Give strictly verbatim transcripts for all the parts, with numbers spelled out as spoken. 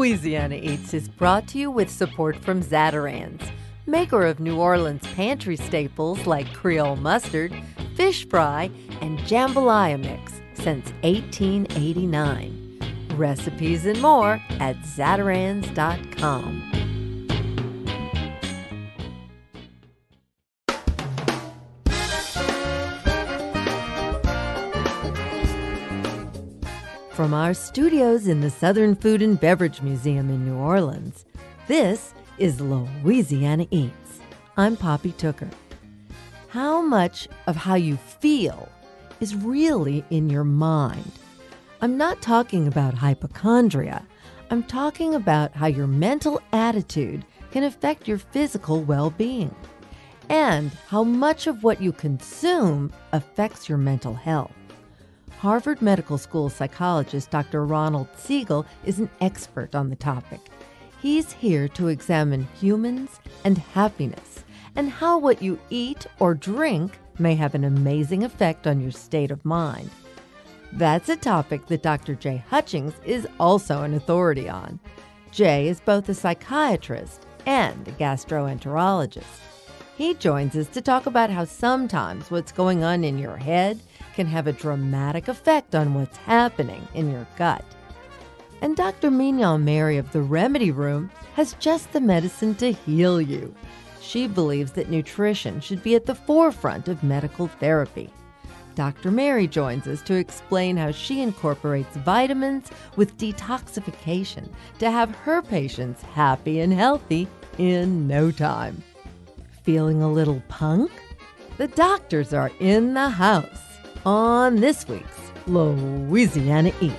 Louisiana Eats is brought to you with support from Zatarain's, maker of New Orleans pantry staples like Creole mustard, fish fry, and jambalaya mix since eighteen eighty-nine. Recipes and more at zatarain's dot com. From our studios in the Southern Food and Beverage Museum in New Orleans, this is Louisiana Eats. I'm Poppy Tooker. How much of how you feel is really in your mind? I'm not talking about hypochondria. I'm talking about how your mental attitude can affect your physical well-being and how much of what you consume affects your mental health. Harvard Medical School psychologist Doctor Ronald Siegel is an expert on the topic. He's here to examine humans and happiness and how what you eat or drink may have an amazing effect on your state of mind. That's a topic that Doctor J. Hutchings is also an authority on. Jay is both a psychiatrist and a gastroenterologist. He joins us to talk about how sometimes what's going on in your head can have a dramatic effect on what's happening in your gut. And Doctor Mignonne Mary of the Remedy Room has just the medicine to heal you. She believes that nutrition should be at the forefront of medical therapy. Doctor Mary joins us to explain how she incorporates vitamins with detoxification to have her patients happy and healthy in no time. Feeling a little punk? The doctors are in the house on this week's Louisiana Eats.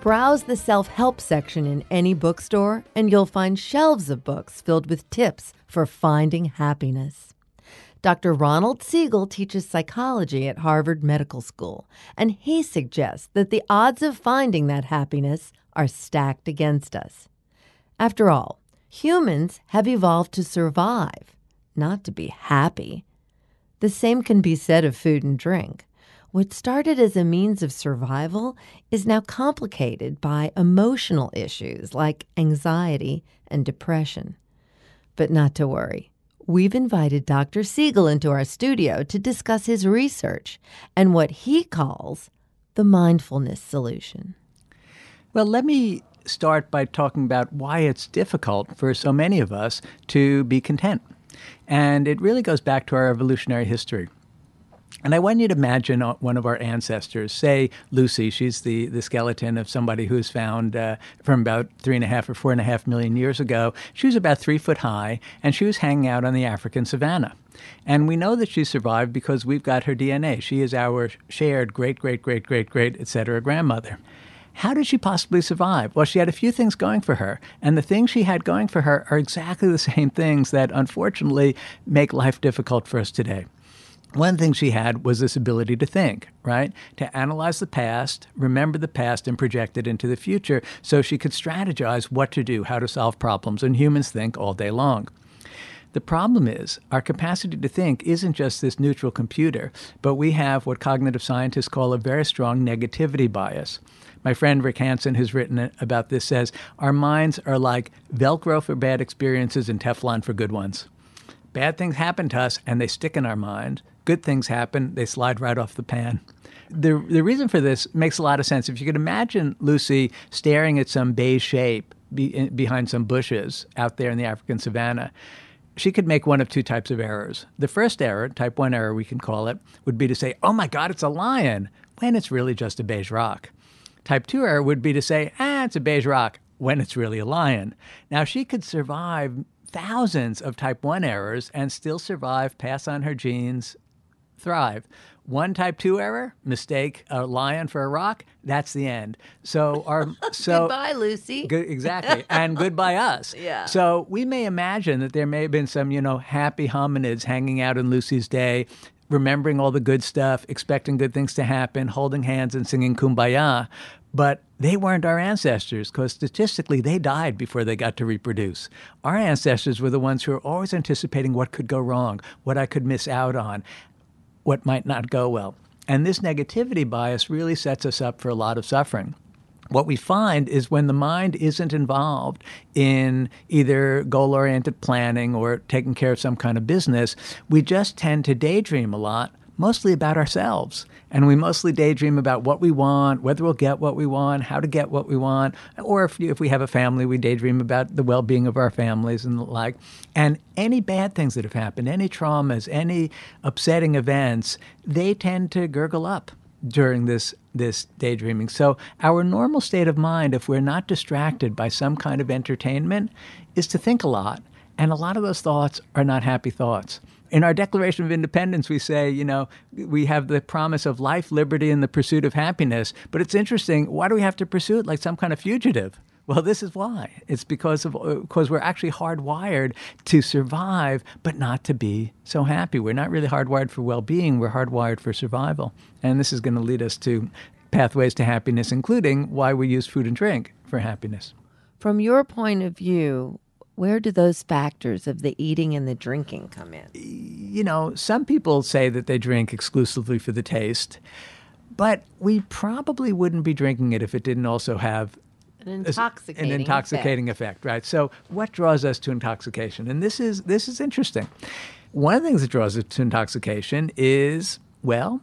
Browse the self-help section in any bookstore, and you'll find shelves of books filled with tips for finding happiness. Doctor Ronald Siegel teaches psychology at Harvard Medical School, and he suggests that the odds of finding that happiness are stacked against us. After all, humans have evolved to survive, not to be happy. The same can be said of food and drink. What started as a means of survival is now complicated by emotional issues like anxiety and depression. But not to worry. We've invited Doctor Siegel into our studio to discuss his research and what he calls the mindfulness solution. Well, let me start by talking about why it's difficult for so many of us to be content. And it really goes back to our evolutionary history. And I want you to imagine one of our ancestors, say Lucy. She's the, the skeleton of somebody who's found uh, from about three and a half or four and a half million years ago. She was about three foot high, and she was hanging out on the African savanna. And we know that she survived because we've got her D N A. She is our shared great, great, great, great, great, et cetera, grandmother. How did she possibly survive? Well, she had a few things going for her, and the things she had going for her are exactly the same things that, unfortunately, make life difficult for us today. One thing she had was this ability to think, right? To analyze the past, remember the past, and project it into the future so she could strategize what to do, how to solve problems. And humans think all day long. The problem is our capacity to think isn't just this neutral computer, but we have what cognitive scientists call a very strong negativity bias. My friend Rick Hanson, who's written about this, says, our minds are like Velcro for bad experiences and Teflon for good ones. Bad things happen to us, and they stick in our mind. Good things happen, they slide right off the pan. The, the reason for this makes a lot of sense. If you could imagine Lucy staring at some beige shape be, in, behind some bushes out there in the African savanna, she could make one of two types of errors. The first error, type one error we can call it, would be to say, oh my God, it's a lion, when it's really just a beige rock. Type two error would be to say, ah, it's a beige rock, when it's really a lion. Now, she could survive thousands of type one errors and still survive, pass on her genes, thrive. One type two error, mistake a lion for a rock, that's the end. So our so goodbye, Lucy. Good, exactly. And goodbye us. Yeah. So we may imagine that there may have been some, you know, happy hominids hanging out in Lucy's day, remembering all the good stuff, expecting good things to happen, holding hands and singing Kumbaya. But they weren't our ancestors, because statistically they died before they got to reproduce. Our ancestors were the ones who were always anticipating what could go wrong, what I could miss out on, what might not go well. And this negativity bias really sets us up for a lot of suffering. What we find is when the mind isn't involved in either goal-oriented planning or taking care of some kind of business, we just tend to daydream a lot, mostly about ourselves. And we mostly daydream about what we want, whether we'll get what we want, how to get what we want, or if, if we have a family, we daydream about the well-being of our families and the like. And any bad things that have happened, any traumas, any upsetting events, they tend to gurgle up during this this daydreaming. So our normal state of mind, if we're not distracted by some kind of entertainment, is to think a lot. And a lot of those thoughts are not happy thoughts. In our Declaration of Independence, we say, you know, we have the promise of life, liberty, and the pursuit of happiness. But it's interesting, why do we have to pursue it like some kind of fugitive? Well, this is why. It's because of because we're actually hardwired to survive, but not to be so happy. We're not really hardwired for well-being. We're hardwired for survival. And this is going to lead us to pathways to happiness, including why we use food and drink for happiness. From your point of view, where do those factors of the eating and the drinking come in? You know, some people say that they drink exclusively for the taste, but we probably wouldn't be drinking it if it didn't also have an intoxicating, an intoxicating effect. effect, right? So what draws us to intoxication? And this is this is interesting. One of the things that draws us to intoxication is, well,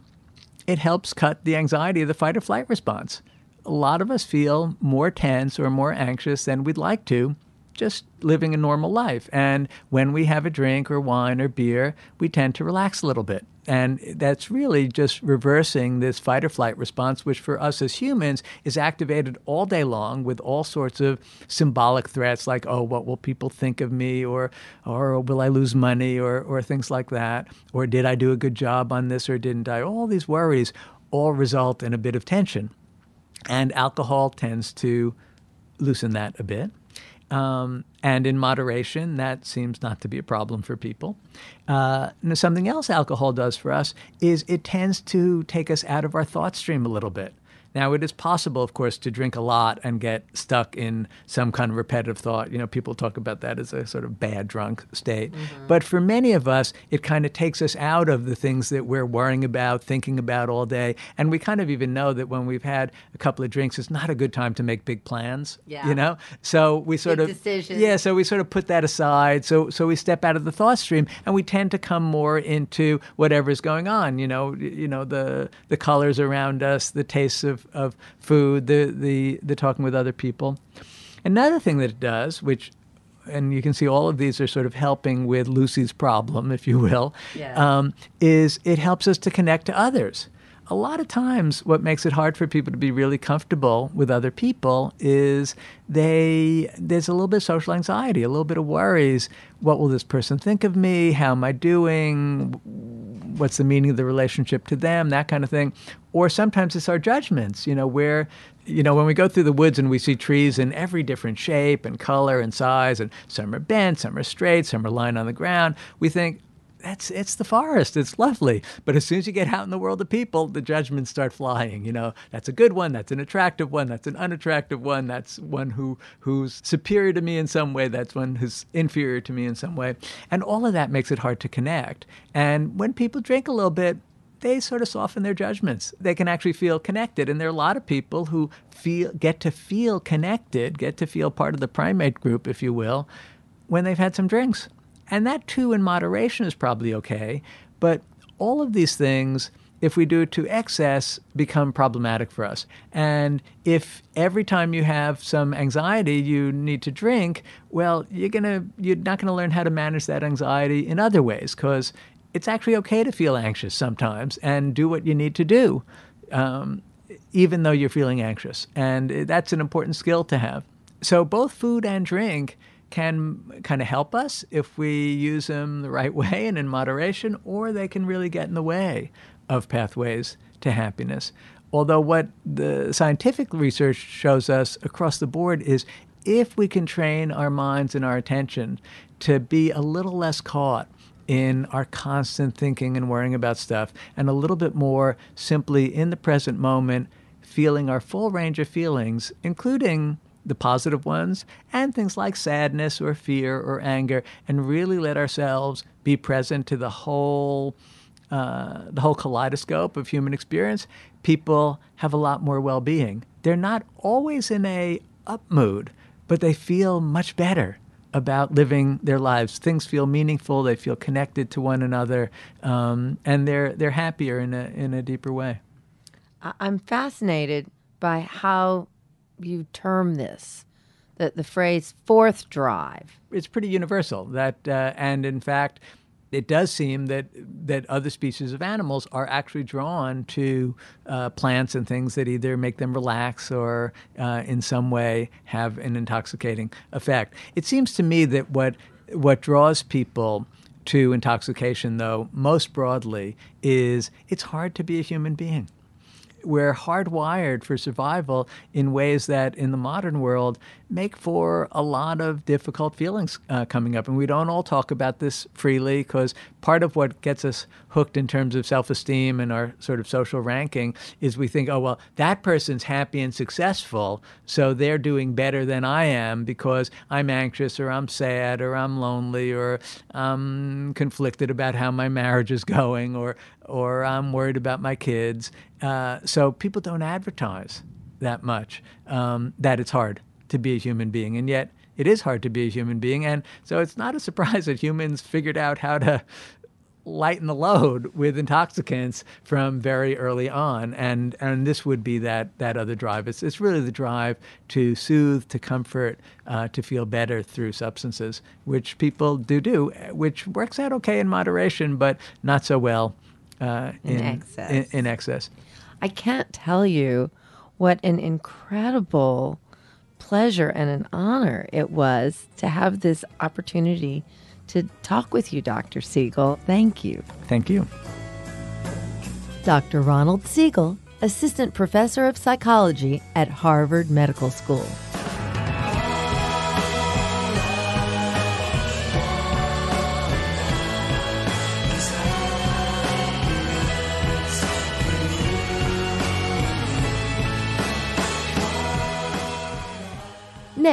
it helps cut the anxiety of the fight or flight response. A lot of us feel more tense or more anxious than we'd like to, just living a normal life. And when we have a drink or wine or beer, we tend to relax a little bit. And that's really just reversing this fight or flight response, which for us as humans is activated all day long with all sorts of symbolic threats like, oh, what will people think of me? Or, or will I lose money? Or, or things like that. Or did I do a good job on this or didn't I? All these worries all result in a bit of tension. And alcohol tends to loosen that a bit. Um, and in moderation, that seems not to be a problem for people. Uh, something else alcohol does for us is it tends to take us out of our thought stream a little bit. Now, it is possible, of course, to drink a lot and get stuck in some kind of repetitive thought. You know, people talk about that as a sort of bad drunk state. Mm-hmm. But for many of us, it kind of takes us out of the things that we're worrying about, thinking about all day. And we kind of even know that when we've had a couple of drinks, it's not a good time to make big plans, yeah. you know? So we sort big of... decisions. Yeah, so we sort of put that aside. So, so we step out of the thought stream, and we tend to come more into whatever's going on, you know, you know the, the colors around us, the tastes of of food, the, the the talking with other people. Another thing that it does, which, and you can see all of these are sort of helping with Lucy's problem, if you will, yeah. um, is it helps us to connect to others. A lot of times what makes it hard for people to be really comfortable with other people is they there's a little bit of social anxiety, a little bit of worries. What will this person think of me? How am I doing? What's the meaning of the relationship to them? That kind of thing. Or sometimes it's our judgments, you know, where, you know, when we go through the woods and we see trees in every different shape and color and size, and some are bent, some are straight, some are lying on the ground, we think, that's it's the forest, it's lovely. But as soon as you get out in the world of people, the judgments start flying, you know, that's a good one, that's an attractive one, that's an unattractive one, that's one who who's superior to me in some way, that's one who's inferior to me in some way. And all of that makes it hard to connect. And when people drink a little bit, they sort of soften their judgments. They can actually feel connected. And there are a lot of people who feel get to feel connected, get to feel part of the primate group, if you will, when they've had some drinks. And that, too, in moderation is probably okay. But all of these things, if we do it to excess, become problematic for us. And if every time you have some anxiety you need to drink, well, you're gonna you're not going to learn how to manage that anxiety in other ways, because it's actually okay to feel anxious sometimes and do what you need to do, um, even though you're feeling anxious. And that's an important skill to have. So both food and drink can kind of help us if we use them the right way and in moderation, or they can really get in the way of pathways to happiness. Although what the scientific research shows us across the board is if we can train our minds and our attention to be a little less caught in our constant thinking and worrying about stuff, and a little bit more simply in the present moment, feeling our full range of feelings, including the positive ones, and things like sadness or fear or anger, and really let ourselves be present to the whole uh, the whole kaleidoscope of human experience, people have a lot more well-being. They're not always in a up mood, but they feel much better about living their lives. Things feel meaningful, they feel connected to one another, um, and they're they're happier in a in a deeper way. I'm fascinated by how you term this, the, the phrase fourth drive. It's pretty universal, that, uh, and in fact, it does seem that that other species of animals are actually drawn to uh, plants and things that either make them relax or uh, in some way have an intoxicating effect. It seems to me that what what draws people to intoxication, though, most broadly, is it's hard to be a human being. We're hardwired for survival in ways that, in the modern world, make for a lot of difficult feelings uh, coming up. And we don't all talk about this freely, because part of what gets us hooked in terms of self-esteem and our sort of social ranking is we think, oh, well, that person's happy and successful, so they're doing better than I am because I'm anxious or I'm sad or I'm lonely or I'm conflicted about how my marriage is going or or I'm worried about my kids. Uh, so people don't advertise that much, um, that it's hard to be a human being. And yet it is hard to be a human being. And so it's not a surprise that humans figured out how to lighten the load with intoxicants from very early on. And and this would be that that other drive. It's, it's really the drive to soothe, to comfort, uh, to feel better through substances, which people do do, which works out okay in moderation, but not so well Uh, in, in excess. In, in excess. I can't tell you what an incredible pleasure and an honor it was to have this opportunity to talk with you, Doctor Siegel. Thank you. Thank you. Doctor Ronald Siegel, Assistant Professor of Psychology at Harvard Medical School.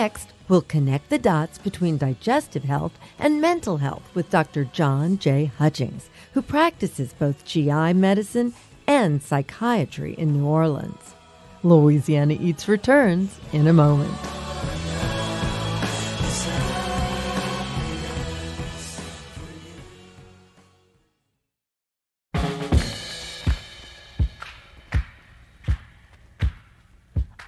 Next, we'll connect the dots between digestive health and mental health with Doctor John J. Hutchings, who practices both G I medicine and psychiatry in New Orleans. Louisiana Eats returns in a moment.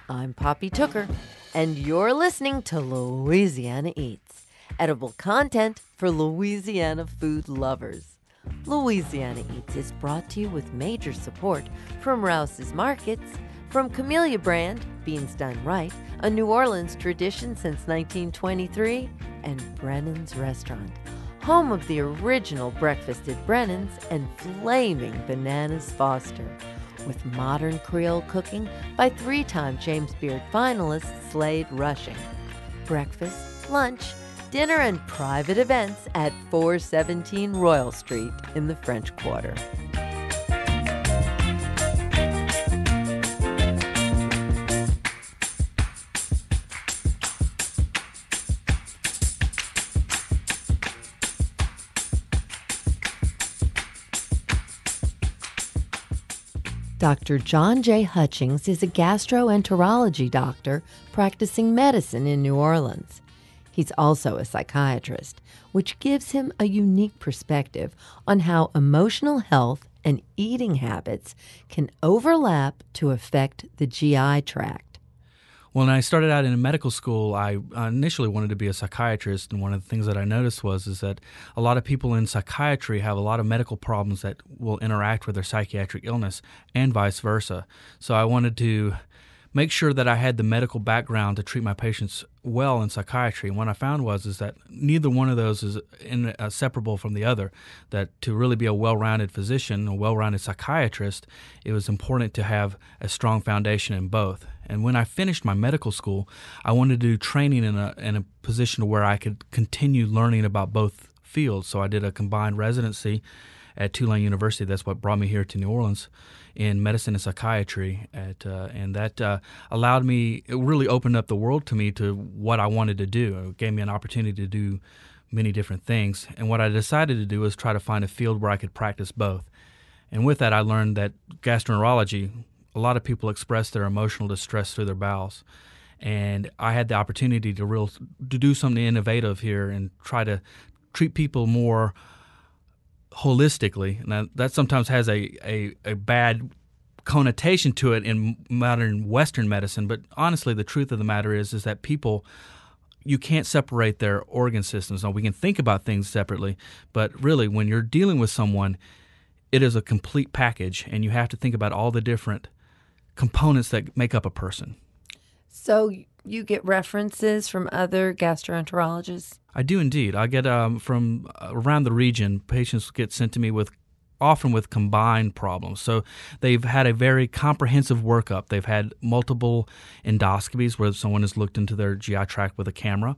I'm Poppy Tooker, and you're listening to Louisiana Eats, edible content for Louisiana food lovers. Louisiana Eats is brought to you with major support from Rouse's Markets, from Camellia Brand, beans done right, a New Orleans tradition since nineteen twenty-three, and Brennan's Restaurant, home of the original breakfast at Brennan's and flaming Bananas Foster, with modern Creole cooking by three-time James Beard finalist Slade Rushing. Breakfast, lunch, dinner, and private events at four seventeen Royal Street in the French Quarter. Doctor John J. Hutchings is a gastroenterology doctor practicing medicine in New Orleans. He's also a psychiatrist, which gives him a unique perspective on how emotional health and eating habits can overlap to affect the G I tract. When I started out in medical school, I initially wanted to be a psychiatrist, and one of the things that I noticed was is that a lot of people in psychiatry have a lot of medical problems that will interact with their psychiatric illness and vice versa. So I wanted to make sure that I had the medical background to treat my patients well in psychiatry. And what I found was is that neither one of those is inseparable from the other, that to really be a well-rounded physician, a well-rounded psychiatrist, it was important to have a strong foundation in both. And when I finished my medical school, I wanted to do training in a in a position where I could continue learning about both fields. So I did a combined residency at Tulane University. That's what brought me here to New Orleans in medicine and psychiatry, at, uh, and that uh, allowed me, it really opened up the world to me to what I wanted to do. It gave me an opportunity to do many different things, and what I decided to do was try to find a field where I could practice both. And with that, I learned that gastroenterology, a lot of people express their emotional distress through their bowels. And I had the opportunity to real to do something innovative here and try to treat people more holistically. And that sometimes has a, a, a bad connotation to it in modern Western medicine. But honestly, the truth of the matter is, is that people, you can't separate their organ systems. Now, we can think about things separately, but really when you're dealing with someone, it is a complete package, and you have to think about all the different components that make up a person. So you get references from other gastroenterologists? I do indeed. I get um, from around the region, patients get sent to me with often with combined problems. So they've had a very comprehensive workup. They've had multiple endoscopies where someone has looked into their G I tract with a camera,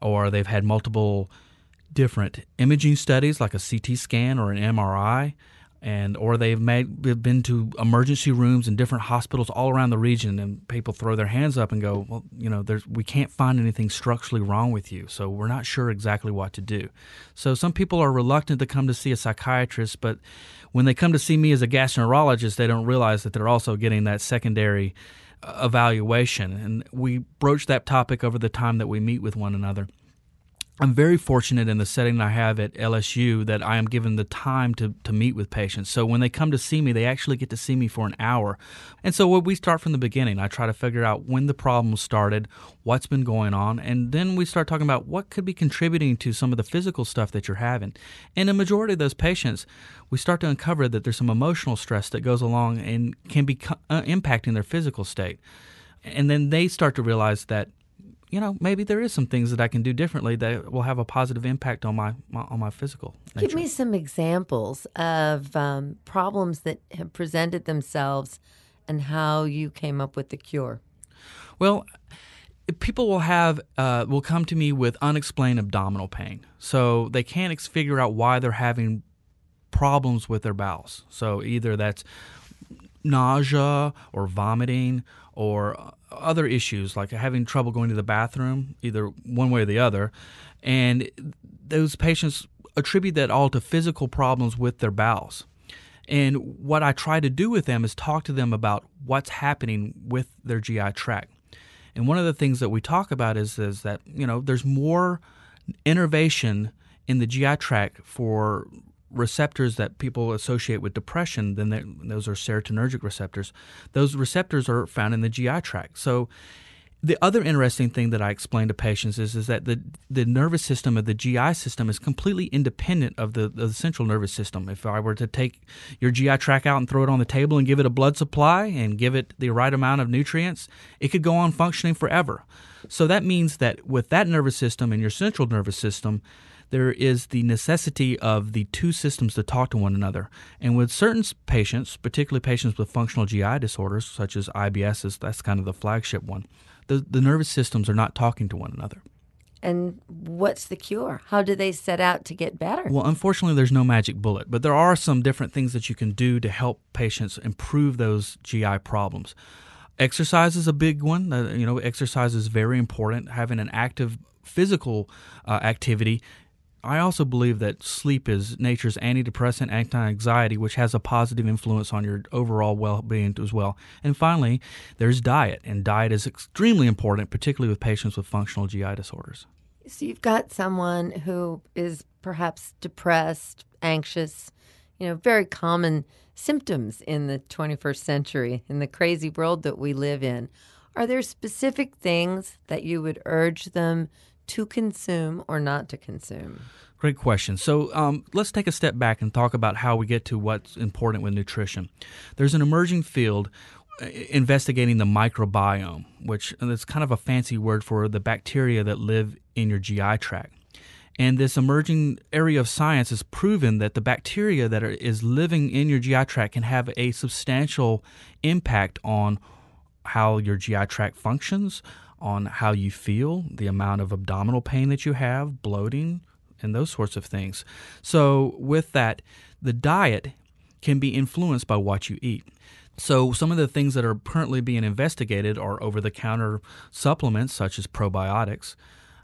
or they've had multiple different imaging studies like a C T scan or an M R I, and or they've made, been to emergency rooms in different hospitals all around the region, and people throw their hands up and go, well, you know, there's, we can't find anything structurally wrong with you, so we're not sure exactly what to do. So some people are reluctant to come to see a psychiatrist, but when they come to see me as a gastroenterologist, they don't realize that they're also getting that secondary evaluation. And we broach that topic over the time that we meet with one another. I'm very fortunate in the setting I have at L S U that I am given the time to, to meet with patients. So when they come to see me, they actually get to see me for an hour. And so we start from the beginning. I try to figure out when the problem started, what's been going on, and then we start talking about what could be contributing to some of the physical stuff that you're having. And the majority of those patients, we start to uncover that there's some emotional stress that goes along and can be co- uh, impacting their physical state. And then they start to realize that, you know, maybe there is some things that I can do differently that will have a positive impact on my, my on my physical nature. Give me some examples of um, problems that have presented themselves and how you came up with the cure. Well, people will have uh, will come to me with unexplained abdominal pain, so they can't ex- figure out why they're having problems with their bowels. So either that's nausea or vomiting or other issues like having trouble going to the bathroom, either one way or the other. And those patients attribute that all to physical problems with their bowels. And what I try to do with them is talk to them about what's happening with their G I tract. And one of the things that we talk about is, is that, you know, there's more innervation in the G I tract for receptors that people associate with depression than they, those are serotonergic receptors. Those receptors are found in the G I tract. So the other interesting thing that I explain to patients is, is that the, the nervous system of the G I system is completely independent of the, of the central nervous system. If I were to take your G I tract out and throw it on the table and give it a blood supply and give it the right amount of nutrients, it could go on functioning forever. So that means that with that nervous system and your central nervous system, there is the necessity of the two systems to talk to one another. And with certain patients, particularly patients with functional G I disorders, such as I B S, that's kind of the flagship one, the, the nervous systems are not talking to one another. And what's the cure? How do they set out to get better? Well, unfortunately, there's no magic bullet, but there are some different things that you can do to help patients improve those G I problems. Exercise is a big one. Uh, you know, exercise is very important. Having an active physical uh, activity. I also believe that sleep is nature's antidepressant, anti-anxiety, which has a positive influence on your overall well-being as well. And finally, there's diet, and diet is extremely important, particularly with patients with functional G I disorders. So you've got someone who is perhaps depressed, anxious, you know, very common symptoms in the twenty-first century, in the crazy world that we live in. Are there specific things that you would urge them to consume or not to consume? Great question. So um, let's take a step back and talk about how we get to what's important with nutrition. There's an emerging field investigating the microbiome, which is kind of a fancy word for the bacteria that live in your G I tract. And this emerging area of science has proven that the bacteria that are, is living in your G I tract can have a substantial impact on how your G I tract functions, on how you feel, the amount of abdominal pain that you have, bloating, and those sorts of things. So with that, the diet can be influenced by what you eat. So some of the things that are currently being investigated are over-the-counter supplements such as probiotics.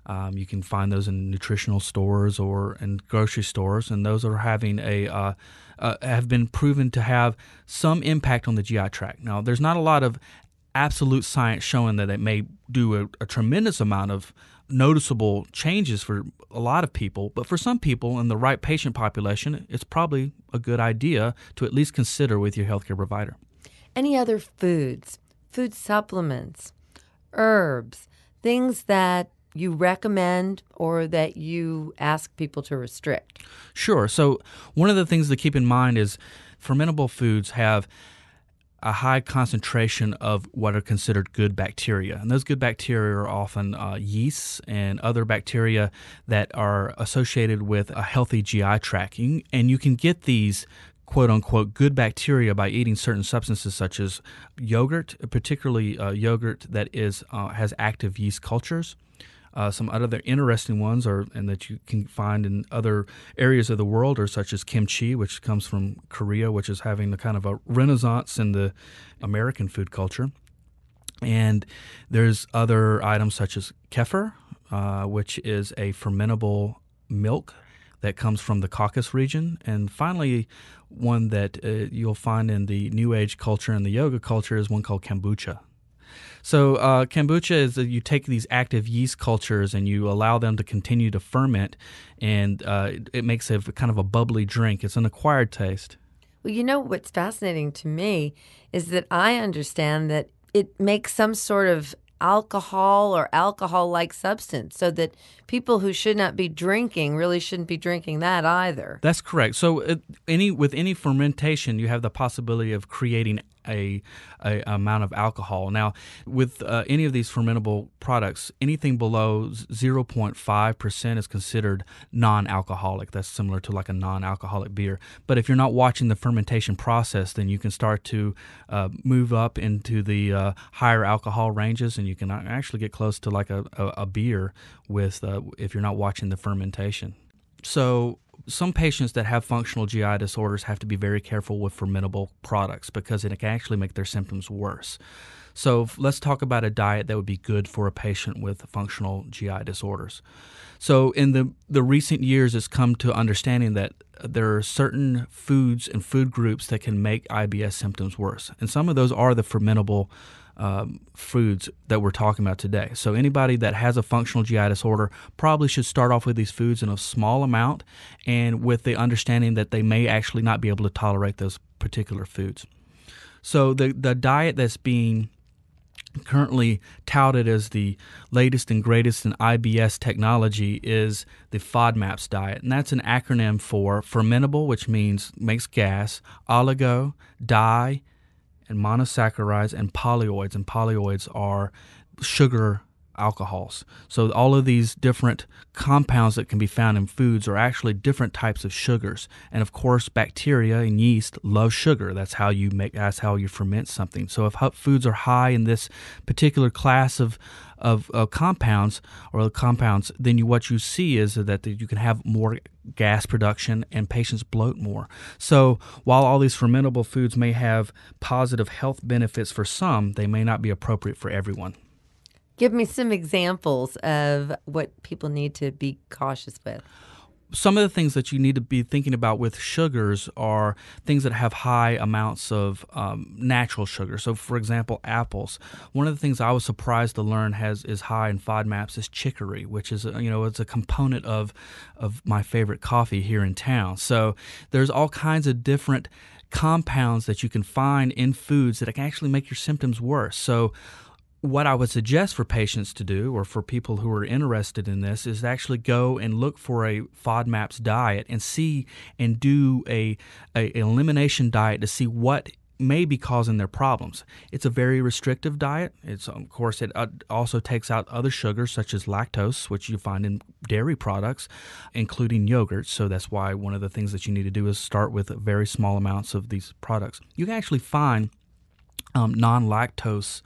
Um, you can find those in nutritional stores or in grocery stores, and those are having a uh, uh, have been proven to have some impact on the G I tract. Now, there's not a lot of absolute science showing that it may do a, a tremendous amount of noticeable changes for a lot of people, but for some people in the right patient population, it's probably a good idea to at least consider with your healthcare provider. Any other foods, food supplements, herbs, things that you recommend or that you ask people to restrict? Sure. So one of the things to keep in mind is fermentable foods have a high concentration of what are considered good bacteria. And those good bacteria are often uh, yeasts and other bacteria that are associated with a healthy G I tract. And you can get these quote-unquote good bacteria by eating certain substances such as yogurt, particularly uh, yogurt that is uh, has active yeast cultures. Uh, some other interesting ones are, and that you can find in other areas of the world are such as kimchi, which comes from Korea, which is having a kind of a renaissance in the American food culture. And there's other items such as kefir, uh, which is a fermentable milk that comes from the Caucasus region. And finally, one that uh, you'll find in the New Age culture and the yoga culture is one called kombucha. So uh, kombucha is that you take these active yeast cultures and you allow them to continue to ferment, and uh, it, it makes a kind of a bubbly drink. It's an acquired taste. Well, you know what's fascinating to me is that I understand that it makes some sort of alcohol or alcohol-like substance, so that people who should not be drinking really shouldn't be drinking that either. That's correct. So it, any with any fermentation, you have the possibility of creating a, a amount of alcohol. Now, with uh, any of these fermentable products, anything below zero point five percent is considered non-alcoholic. That's similar to like a non-alcoholic beer. But if you're not watching the fermentation process, then you can start to uh, move up into the uh, higher alcohol ranges, and you can actually get close to like a, a, a beer with uh, if you're not watching the fermentation. So some patients that have functional G I disorders have to be very careful with fermentable products because it can actually make their symptoms worse. So let's talk about a diet that would be good for a patient with functional G I disorders. So in the, the recent years, it's come to understanding that there are certain foods and food groups that can make I B S symptoms worse. And some of those are the fermentable Um, foods that we're talking about today. So anybody that has a functional G I disorder probably should start off with these foods in a small amount and with the understanding that they may actually not be able to tolerate those particular foods. So the, the diet that's being currently touted as the latest and greatest in I B S technology is the FODMAPS diet, and that's an acronym for fermentable, which means makes gas, oligo, dye, and monosaccharides, and polyoids, and polyoids are sugar alcohols. So all of these different compounds that can be found in foods are actually different types of sugars. And of course, bacteria and yeast love sugar. That's how you make, that's how you ferment something. So if foods are high in this particular class of Of, of compounds or compounds, then you, what you see is that you can have more gas production and patients bloat more. So while all these fermentable foods may have positive health benefits for some, they may not be appropriate for everyone. Give me some examples of what people need to be cautious with. Some of the things that you need to be thinking about with sugars are things that have high amounts of um, natural sugar. So, for example, apples. One of the things I was surprised to learn has is high in FODMAPs is chicory, which is a, you know it's a component of of my favorite coffee here in town. So there's all kinds of different compounds that you can find in foods that can actually make your symptoms worse. So what I would suggest for patients to do, or for people who are interested in this, is to actually go and look for a FODMAPS diet and see and do a, a elimination diet to see what may be causing their problems. It's a very restrictive diet. It's, of course, it also takes out other sugars such as lactose, which you find in dairy products, including yogurt. So that's why one of the things that you need to do is start with very small amounts of these products. You can actually find um, non-lactose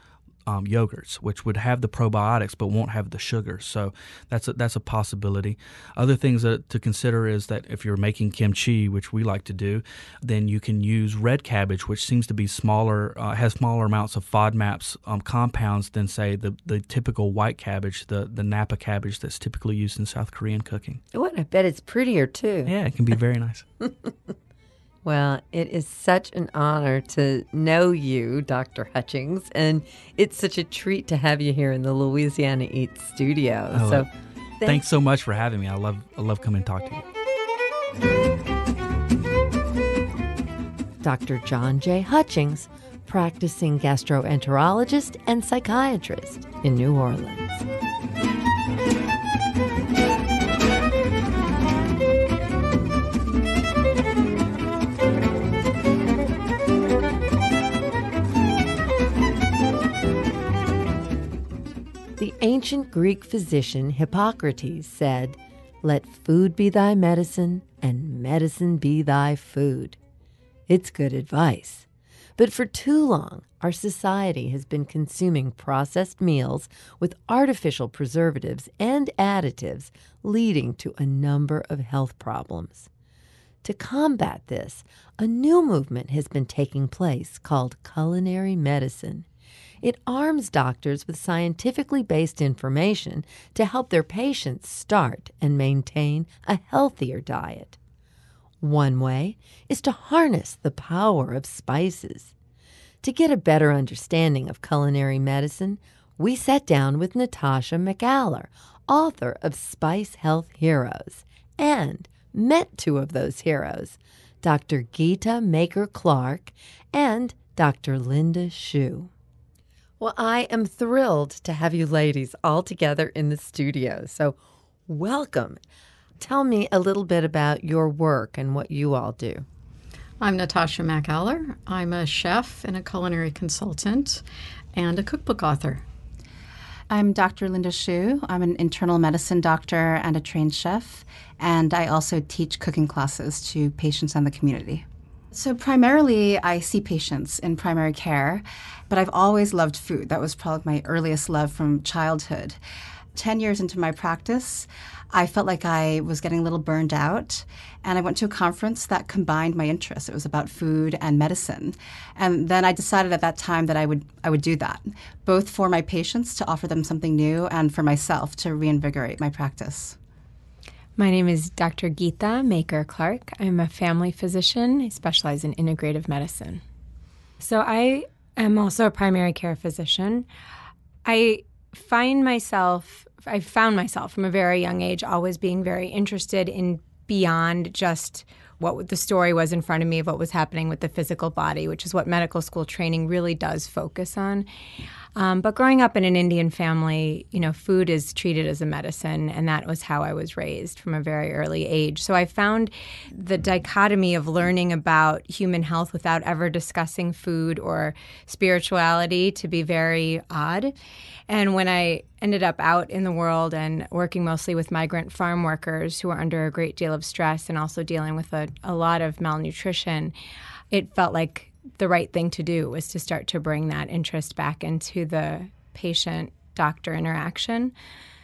um, yogurts, which would have the probiotics but won't have the sugar. So that's a, that's a possibility. Other things that, to consider is that if you're making kimchi, which we like to do, then you can use red cabbage, which seems to be smaller, uh, has smaller amounts of FODMAPS um, compounds than, say, the, the typical white cabbage, the, the Napa cabbage that's typically used in South Korean cooking. Oh, and I bet it's prettier, too. Yeah, it can be very nice. Well, it is such an honor to know you, Doctor Hutchings, and it's such a treat to have you here in the Louisiana Eats studio. Oh, so, thanks. thanks so much for having me. I love I love coming and talking to you. Doctor John J. Hutchings, practicing gastroenterologist and psychiatrist in New Orleans. The ancient Greek physician Hippocrates said, "Let food be thy medicine, and medicine be thy food." It's good advice. But for too long, our society has been consuming processed meals with artificial preservatives and additives, leading to a number of health problems. To combat this, a new movement has been taking place called culinary medicine. It arms doctors with scientifically based information to help their patients start and maintain a healthier diet. One way is to harness the power of spices. To get a better understanding of culinary medicine, we sat down with Natasha MacAller, author of Spice Health Heroes, and met two of those heroes, Doctor Geeta Maker-Clark and Doctor Linda Shiue. Well, I am thrilled to have you ladies all together in the studio. So welcome. Tell me a little bit about your work and what you all do. I'm Natasha MacAller. I'm a chef and a culinary consultant and a cookbook author. I'm Doctor Linda Shiue. I'm an internal medicine doctor and a trained chef, and I also teach cooking classes to patients and the community. So primarily, I see patients in primary care, but I've always loved food. That was probably my earliest love from childhood. Ten years into my practice, I felt like I was getting a little burned out, and I went to a conference that combined my interests. It was about food and medicine. And then I decided at that time that I would I would do that, both for my patients to offer them something new and for myself to reinvigorate my practice. My name is Doctor Geeta Maker-Clark. I'm a family physician. I specialize in integrative medicine. So I am also a primary care physician. I find myself, I found myself from a very young age always being very interested in beyond just what the story was in front of me of what was happening with the physical body, which is what medical school training really does focus on. Um, but growing up in an Indian family, you know, food is treated as a medicine, and that was how I was raised from a very early age. So I found the dichotomy of learning about human health without ever discussing food or spirituality to be very odd. And when I ended up out in the world and working mostly with migrant farm workers who are under a great deal of stress and also dealing with a, a lot of malnutrition, it felt like the right thing to do was to start to bring that interest back into the patient-doctor interaction.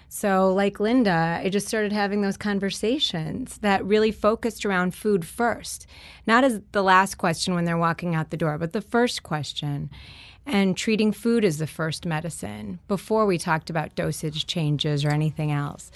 So like Linda, I just started having those conversations that really focused around food first, not as the last question when they're walking out the door, but the first question. And treating food as the first medicine before we talked about dosage changes or anything else.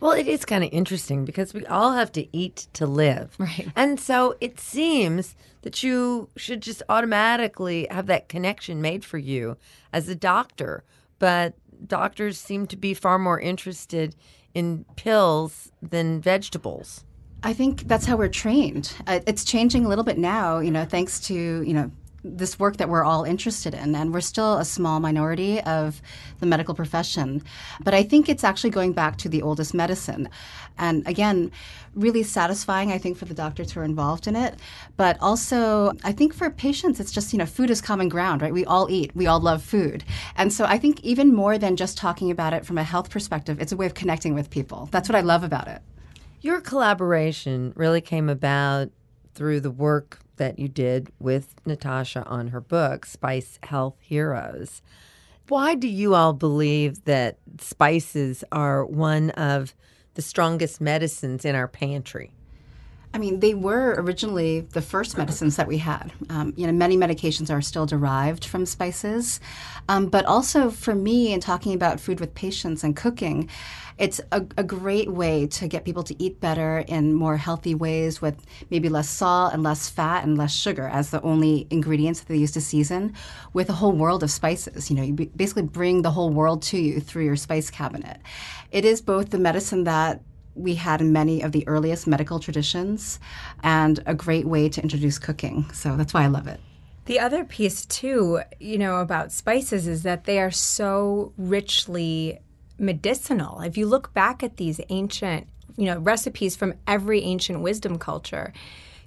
Well, it is kind of interesting because we all have to eat to live. Right. And so it seems that you should just automatically have that connection made for you as a doctor. But doctors seem to be far more interested in pills than vegetables. I think that's how we're trained. It's changing a little bit now, you know, thanks to, you know, this work that we're all interested in, and we're still a small minority of the medical profession. But I think it's actually going back to the oldest medicine. And again, really satisfying, I think, for the doctors who are involved in it. But also, I think for patients, it's just, you know, food is common ground, right? We all eat. We all love food. And so I think even more than just talking about it from a health perspective, it's a way of connecting with people. That's what I love about it. Your collaboration really came about through the work that you did with Natasha on her book, Spice Health Heroes. Why do you all believe that spices are one of the strongest medicines in our pantry? I mean, they were originally the first medicines that we had. Um, you know, many medications are still derived from spices. Um, but also for me, in talking about food with patients and cooking, it's a, a great way to get people to eat better in more healthy ways with maybe less salt and less fat and less sugar as the only ingredients that they use to season with a whole world of spices. You know, you basically bring the whole world to you through your spice cabinet. It is both the medicine that we had in many of the earliest medical traditions and a great way to introduce cooking. So that's why I love it. The other piece, too, you know, about spices is that they are so richly medicinal. If you look back at these ancient, you know, recipes from every ancient wisdom culture,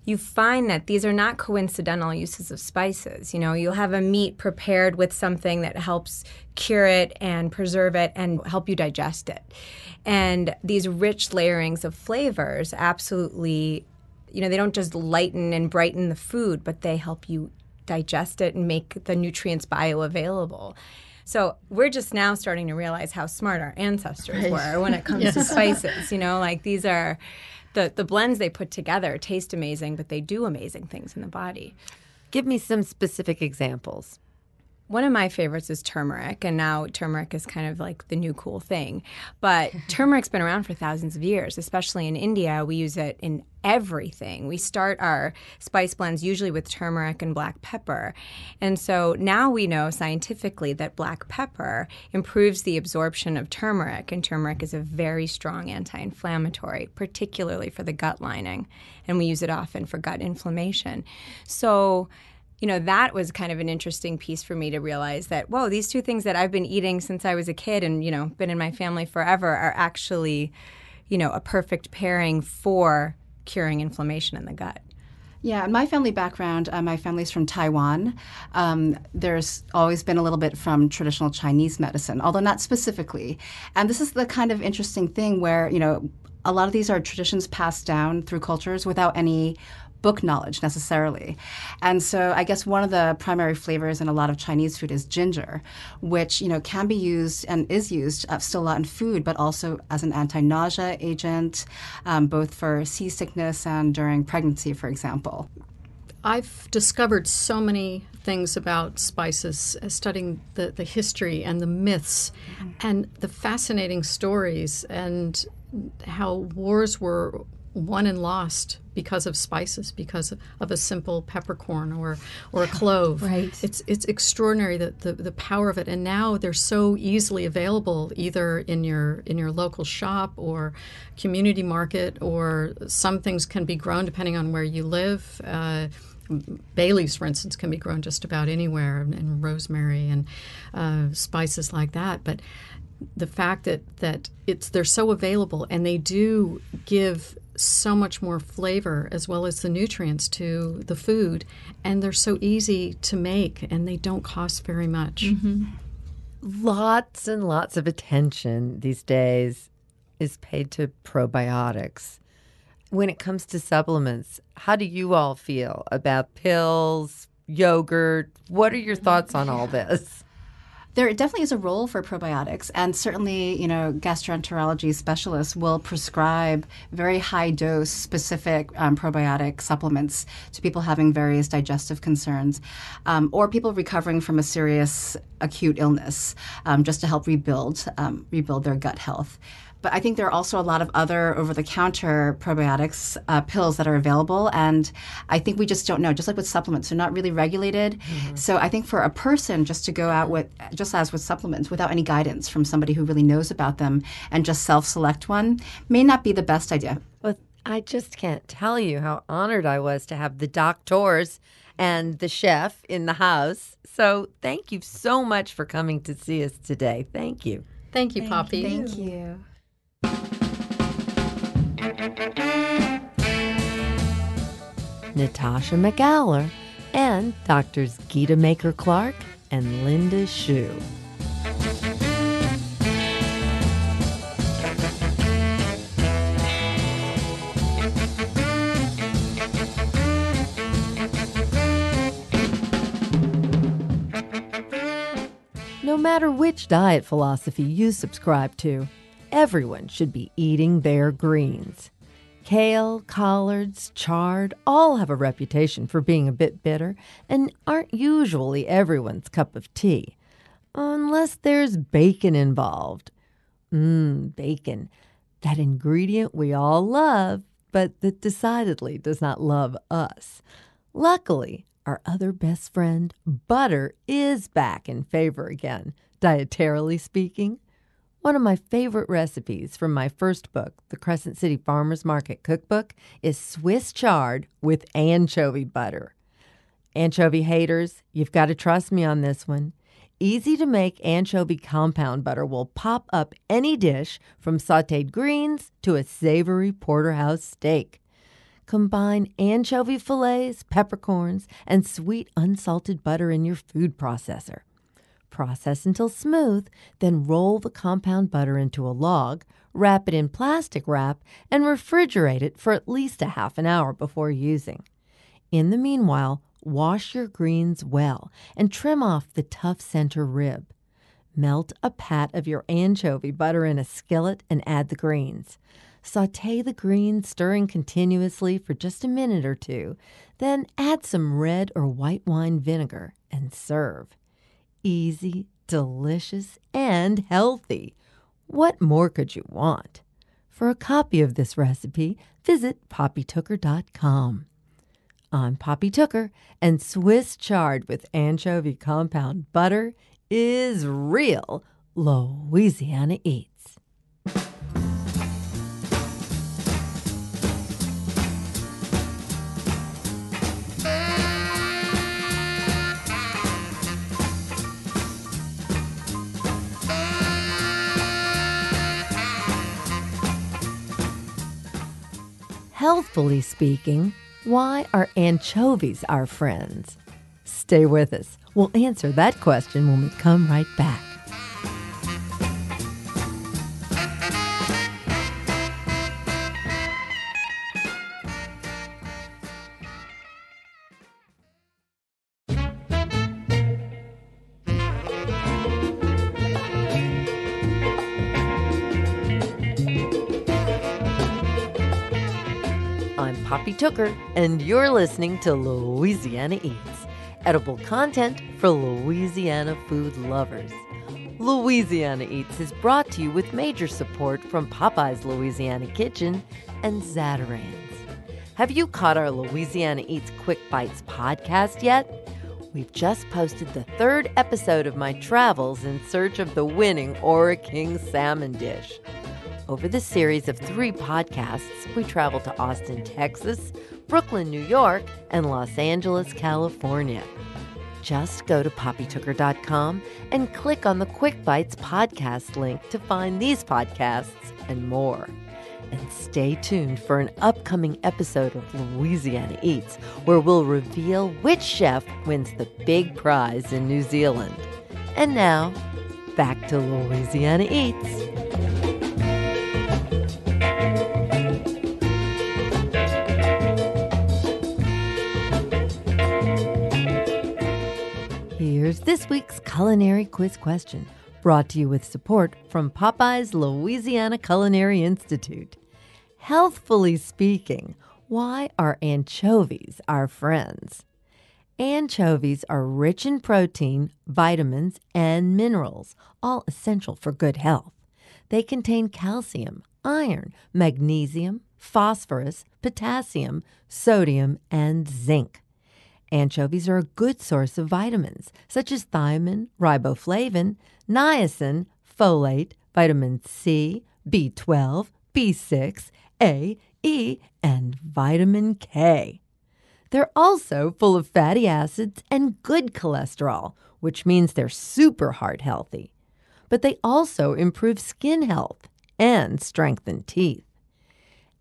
you find that these are not coincidental uses of spices. You know, you'll have a meat prepared with something that helps cure it and preserve it and help you digest it. And these rich layerings of flavors absolutely, you know, they don't just lighten and brighten the food, but they help you digest it and make the nutrients bioavailable. So we're just now starting to realize how smart our ancestors right. were when it comes yeah. to spices. You know, like these are... The, the blends they put together taste amazing, but they do amazing things in the body. Give me some specific examples. One of my favorites is turmeric, and now turmeric is kind of like the new cool thing. But turmeric's been around for thousands of years, especially in India. We use it in everything. We start our spice blends usually with turmeric and black pepper. And so now we know scientifically that black pepper improves the absorption of turmeric, and turmeric is a very strong anti-inflammatory, particularly for the gut lining. And we use it often for gut inflammation. So... you know, that was kind of an interesting piece for me to realize that, whoa, these two things that I've been eating since I was a kid and, you know, been in my family forever are actually, you know, a perfect pairing for curing inflammation in the gut. Yeah, in my family background, uh, my family's from Taiwan. Um, there's always been a little bit from traditional Chinese medicine, although not specifically. And this is the kind of interesting thing where, you know, a lot of these are traditions passed down through cultures without any book knowledge necessarily. And so I guess one of the primary flavors in a lot of Chinese food is ginger, which, you know, can be used and is used uh, still a lot in food, but also as an anti-nausea agent, um, both for seasickness and during pregnancy, for example. I've discovered so many things about spices, uh, studying the, the history and the myths mm-hmm. and the fascinating stories and how wars were won and lost because of spices, because of, of a simple peppercorn or or a clove. Right. It's it's extraordinary the, the the power of it. And now they're so easily available either in your in your local shop or community market, or some things can be grown depending on where you live. Uh, bay leaves, for instance, can be grown just about anywhere, and, and rosemary and uh, spices like that. But the fact that, that it's they're so available, and they do give so much more flavor as well as the nutrients to the food, and they're so easy to make, and they don't cost very much. Mm-hmm. Lots and lots of attention these days is paid to probiotics. When it comes to supplements, how do you all feel about pills, yogurt? What are your thoughts on all this? There definitely is a role for probiotics, and certainly, you know, gastroenterology specialists will prescribe very high-dose specific um, probiotic supplements to people having various digestive concerns um, or people recovering from a serious acute illness um, just to help rebuild, um, rebuild their gut health. But I think there are also a lot of other over-the-counter probiotics uh, pills that are available, and I think we just don't know. Just like with supplements, they're not really regulated. Mm-hmm. So I think for a person just to go out with, just as with supplements, without any guidance from somebody who really knows about them and just self-select one may not be the best idea. Well, I just can't tell you how honored I was to have the doctors and the chef in the house. So thank you so much for coming to see us today. Thank you. Thank you, thank Poppy. You. Thank you. Natasha MacAller and Doctors Geeta Maker-Clark and Linda Shiue. No matter which diet philosophy you subscribe to, everyone should be eating their greens. Kale, collards, chard all have a reputation for being a bit bitter and aren't usually everyone's cup of tea, unless there's bacon involved. Mmm, bacon, that ingredient we all love, but that decidedly does not love us. Luckily, our other best friend, butter, is back in favor again, dietarily speaking. One of my favorite recipes from my first book, The Crescent City Farmers Market Cookbook, is Swiss chard with anchovy butter. Anchovy haters, you've got to trust me on this one. Easy-to-make anchovy compound butter will pop up any dish from sautéed greens to a savory porterhouse steak. Combine anchovy fillets, peppercorns, and sweet unsalted butter in your food processor. Process until smooth, then roll the compound butter into a log, wrap it in plastic wrap, and refrigerate it for at least a half an hour before using. In the meanwhile, wash your greens well and trim off the tough center rib. Melt a pat of your anchovy butter in a skillet and add the greens. Sauté the greens, stirring continuously for just a minute or two, then add some red or white wine vinegar and serve. Easy, delicious, and healthy. What more could you want? For a copy of this recipe, visit poppy tooker dot com. I'm Poppy Tooker, and Swiss chard with anchovy compound butter is real Louisiana Eats. Healthfully speaking, why are anchovies our friends? Stay with us. We'll answer that question when we come right back. Tooker, and you're listening to Louisiana Eats, edible content for Louisiana food lovers. Louisiana Eats is brought to you with major support from Popeye's Louisiana Kitchen and Zatarain's. Have you caught our Louisiana Eats Quick Bites podcast yet? We've just posted the third episode of my travels in search of the winning Ora King salmon dish. Over the series of three podcasts, we travel to Austin, Texas, Brooklyn, New York, and Los Angeles, California. Just go to poppy tooker dot com and click on the Quick Bites podcast link to find these podcasts and more. And stay tuned for an upcoming episode of Louisiana Eats, where we'll reveal which chef wins the big prize in New Zealand. And now, back to Louisiana Eats. Here's this week's culinary quiz question, brought to you with support from Popeye's Louisiana Culinary Institute. Healthfully speaking, why are anchovies our friends? Anchovies are rich in protein, vitamins, and minerals, all essential for good health. They contain calcium, iron, magnesium, phosphorus, potassium, sodium, and zinc. Anchovies are a good source of vitamins, such as thiamine, riboflavin, niacin, folate, vitamin C, B twelve, B six, A, E, and vitamin K. They're also full of fatty acids and good cholesterol, which means they're super heart healthy. But they also improve skin health and strengthen teeth.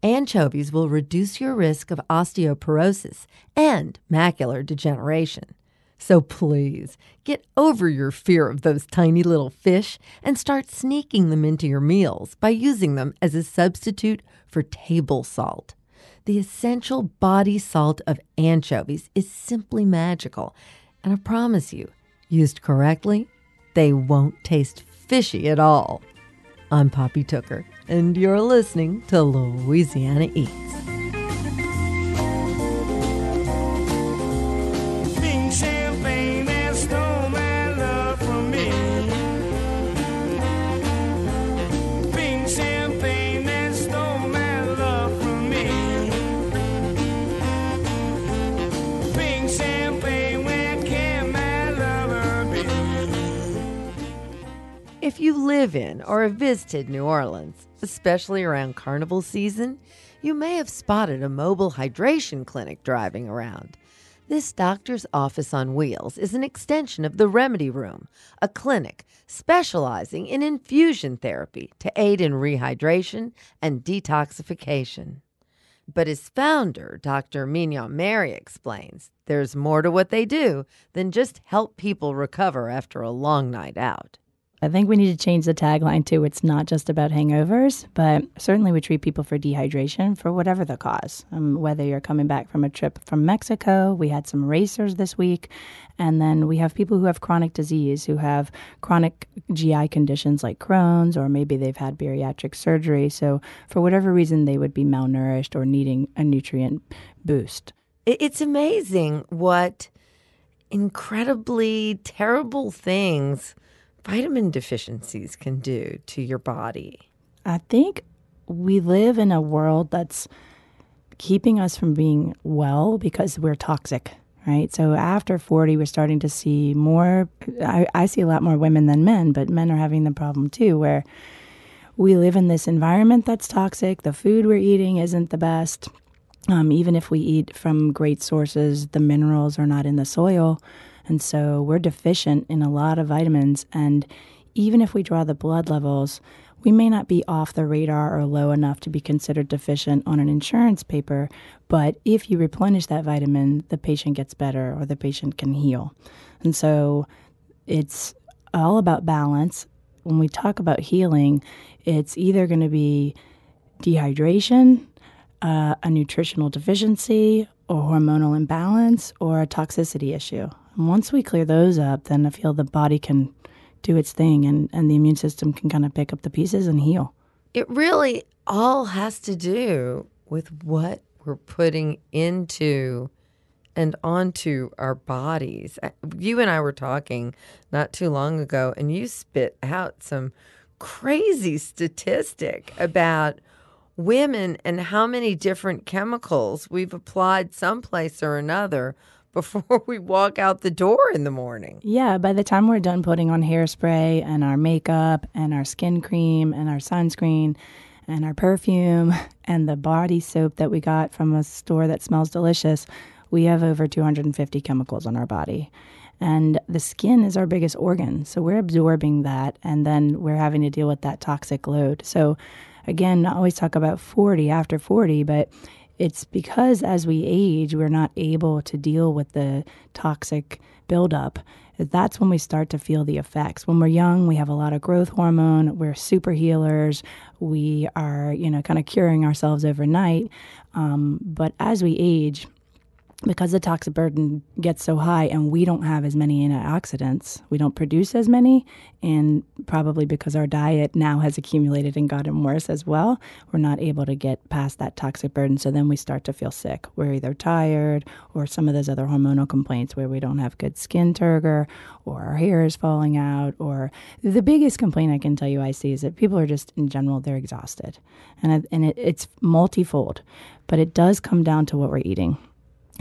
Anchovies will reduce your risk of osteoporosis and macular degeneration. So please, get over your fear of those tiny little fish and start sneaking them into your meals by using them as a substitute for table salt. The essential body salt of anchovies is simply magical, and I promise you, used correctly, They won't taste fishy at all. I'm Poppy Tooker, and you're listening to Louisiana Eats. If you live in or have visited New Orleans, especially around carnival season, you may have spotted a mobile hydration clinic driving around. This doctor's office on wheels is an extension of the Remedy Room, a clinic specializing in infusion therapy to aid in rehydration and detoxification. But its founder, Doctor Mignonne Mary, explains there's more to what they do than just help people recover after a long night out. I think we need to change the tagline too. It's not just about hangovers, but certainly we treat people for dehydration for whatever the cause. Um, whether you're coming back from a trip from Mexico, we had some racers this week, and then we have people who have chronic disease, who have chronic G I conditions like Crohn's, or maybe they've had bariatric surgery. So for whatever reason, they would be malnourished or needing a nutrient boost. It's amazing what incredibly terrible things vitamin deficiencies can do to your body. I think we live in a world that's keeping us from being well because we're toxic, right? So after forty, we're starting to see more, I, I see a lot more women than men, but men are having the problem too, where we live in this environment that's toxic. The food we're eating isn't the best. Um, even if we eat from great sources, the minerals are not in the soil. And so we're deficient in a lot of vitamins. And even if we draw the blood levels, we may not be off the radar or low enough to be considered deficient on an insurance paper. But if you replenish that vitamin, the patient gets better or the patient can heal. And so it's all about balance. When we talk about healing, it's either going to be dehydration, uh, a nutritional deficiency, or hormonal imbalance, or a toxicity issue. And once we clear those up, then I feel the body can do its thing and, and the immune system can kind of pick up the pieces and heal. It really all has to do with what we're putting into and onto our bodies. You and I were talking not too long ago, and you spit out some crazy statistic about women and how many different chemicals we've applied someplace or another before we walk out the door in the morning. Yeah, by the time we're done putting on hairspray and our makeup and our skin cream and our sunscreen and our perfume and the body soap that we got from a store that smells delicious, we have over two hundred fifty chemicals on our body. And the skin is our biggest organ, so we're absorbing that, and then we're having to deal with that toxic load. So again, I always talk about forty, after forty, but it's because as we age, we're not able to deal with the toxic buildup. That's when we start to feel the effects. When we're young, we have a lot of growth hormone. We're super healers. We are, you know, kind of curing ourselves overnight. Um, but as we age, because the toxic burden gets so high and we don't have as many antioxidants, we don't produce as many, and probably because our diet now has accumulated and gotten worse as well, we're not able to get past that toxic burden. So then we start to feel sick. We're either tired or some of those other hormonal complaints where we don't have good skin turgor, or our hair is falling out, or the biggest complaint I can tell you I see is that people are just, in general, they're exhausted. And, and it, it's multifold, but it does come down to what we're eating.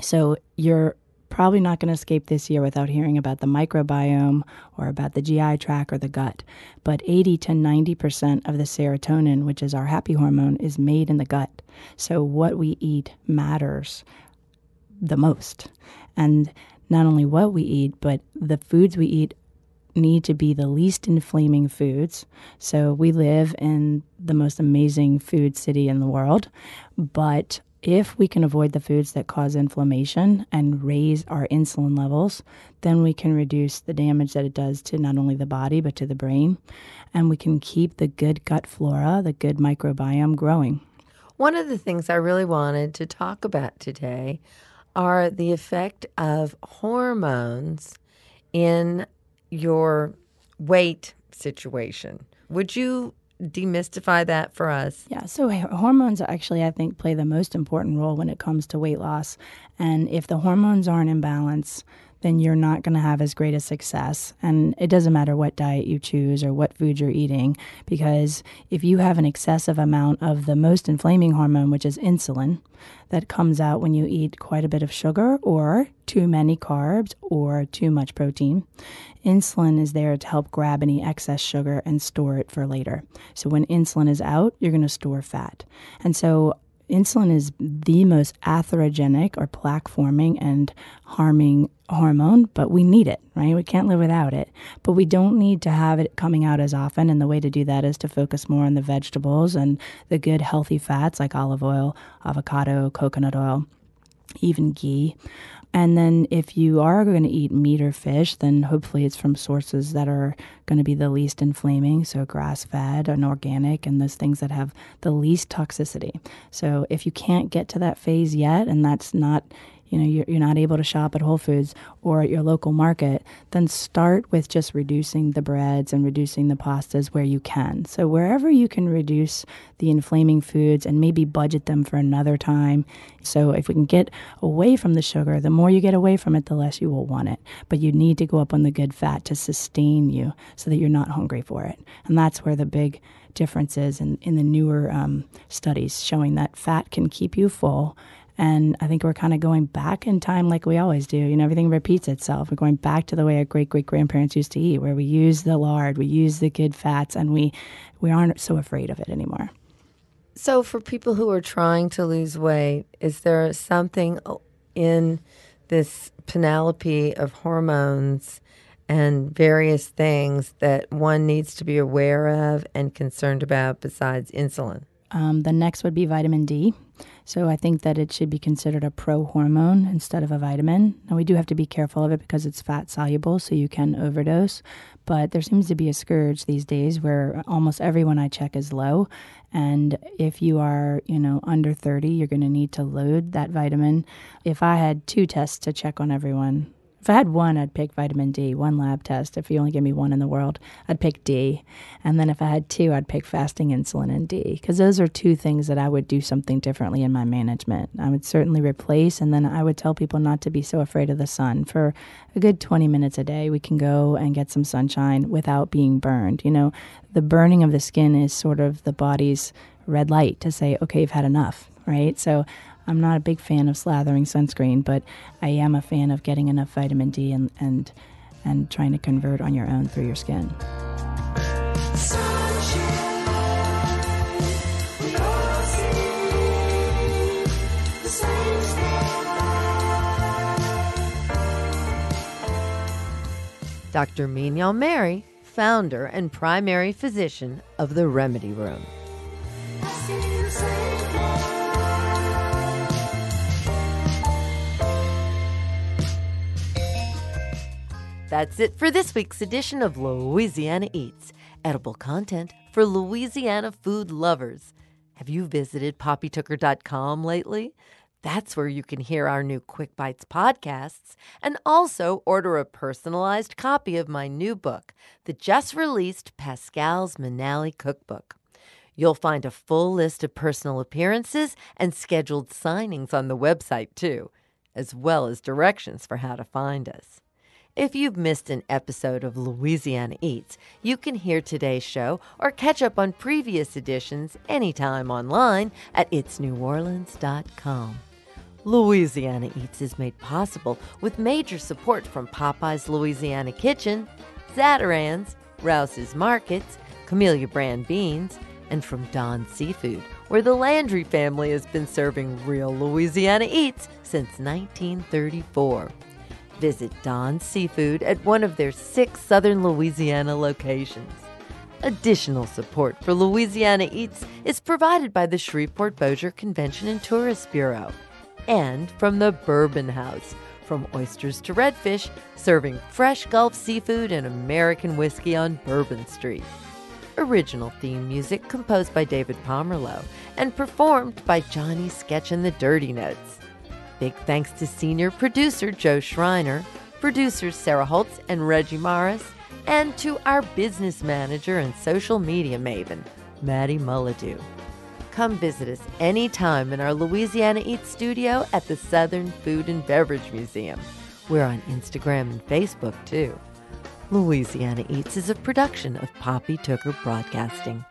So you're probably not going to escape this year without hearing about the microbiome or about the G I tract or the gut. But eighty to ninety percent of the serotonin, which is our happy hormone, is made in the gut. So what we eat matters the most. And not only what we eat, but the foods we eat need to be the least inflaming foods. So we live in the most amazing food city in the world, but if we can avoid the foods that cause inflammation and raise our insulin levels, then we can reduce the damage that it does to not only the body, but to the brain. And we can keep the good gut flora, the good microbiome growing. One of the things I really wanted to talk about today are the effect of hormones in your weight situation. Would you demystify that for us? Yeah, so hormones actually, I think, play the most important role when it comes to weight loss. And if the hormones aren't in balance, then you're not going to have as great a success. And it doesn't matter what diet you choose or what food you're eating, because if you have an excessive amount of the most inflaming hormone, which is insulin, that comes out when you eat quite a bit of sugar or too many carbs or too much protein. Insulin is there to help grab any excess sugar and store it for later. So when insulin is out, you're going to store fat. And so insulin is the most atherogenic or plaque-forming and harming hormone, but we need it, right? We can't live without it. But we don't need to have it coming out as often, and the way to do that is to focus more on the vegetables and the good healthy fats like olive oil, avocado, coconut oil, even ghee. And then if you are going to eat meat or fish, then hopefully it's from sources that are going to be the least inflaming, so grass-fed and organic and those things that have the least toxicity. So if you can't get to that phase yet, and that's not, you know, you're, you're not able to shop at Whole Foods or at your local market, then start with just reducing the breads and reducing the pastas where you can. So wherever you can reduce the inflaming foods and maybe budget them for another time. So if we can get away from the sugar, the more you get away from it, the less you will want it. But you need to go up on the good fat to sustain you so that you're not hungry for it. And that's where the big difference is in, in the newer um, studies showing that fat can keep you full. And I think we're kind of going back in time like we always do. You know, everything repeats itself. We're going back to the way our great-great-grandparents used to eat, where we use the lard, we use the good fats, and we, we aren't so afraid of it anymore. So for people who are trying to lose weight, is there something in this panoply of hormones and various things that one needs to be aware of and concerned about besides insulin? Um, the next would be vitamin D. So I think that it should be considered a pro-hormone instead of a vitamin. Now, we do have to be careful of it because it's fat-soluble, so you can overdose. But there seems to be a scourge these days where almost everyone I check is low. And if you are, you know, under thirty, you're going to need to load that vitamin. If I had two tests to check on everyone, if I had one, I'd pick vitamin D, one lab test. If you only give me one in the world, I'd pick D. And then if I had two, I'd pick fasting insulin and D, because those are two things that I would do something differently in my management. I would certainly replace, and then I would tell people not to be so afraid of the sun. For a good twenty minutes a day, we can go and get some sunshine without being burned. You know, the burning of the skin is sort of the body's red light to say, okay, you've had enough, right? So I'm not a big fan of slathering sunscreen, but I am a fan of getting enough vitamin D and and, and trying to convert on your own through your skin. Doctor Mignonne Mary, founder and primary physician of the Remedy Room. That's it for this week's edition of Louisiana Eats, edible content for Louisiana food lovers. Have you visited poppy tooker dot com lately? That's where you can hear our new Quick Bites podcasts and also order a personalized copy of my new book, the just-released Pascal's Manali Cookbook. You'll find a full list of personal appearances and scheduled signings on the website, too, as well as directions for how to find us. If you've missed an episode of Louisiana Eats, you can hear today's show or catch up on previous editions anytime online at its new orleans dot com. Louisiana Eats is made possible with major support from Popeye's Louisiana Kitchen, Zatarain's, Rouse's Markets, Camellia Brand Beans, and from Don Seafood, where the Landry family has been serving real Louisiana Eats since nineteen thirty-four. Visit Don Seafood at one of their six Southern Louisiana locations. Additional support for Louisiana Eats is provided by the Shreveport-Bossier Convention and Tourist Bureau and from the Bourbon House, from oysters to redfish, serving fresh Gulf seafood and American whiskey on Bourbon Street. Original theme music composed by David Pomerleau and performed by Johnny Sketch and the Dirty Notes. Big thanks to senior producer Joe Schreiner, producers Sarah Holtz and Reggie Morris, and to our business manager and social media maven, Maddie Mullidew. Come visit us anytime in our Louisiana Eats studio at the Southern Food and Beverage Museum. We're on Instagram and Facebook, too. Louisiana Eats is a production of Poppy Tooker Broadcasting.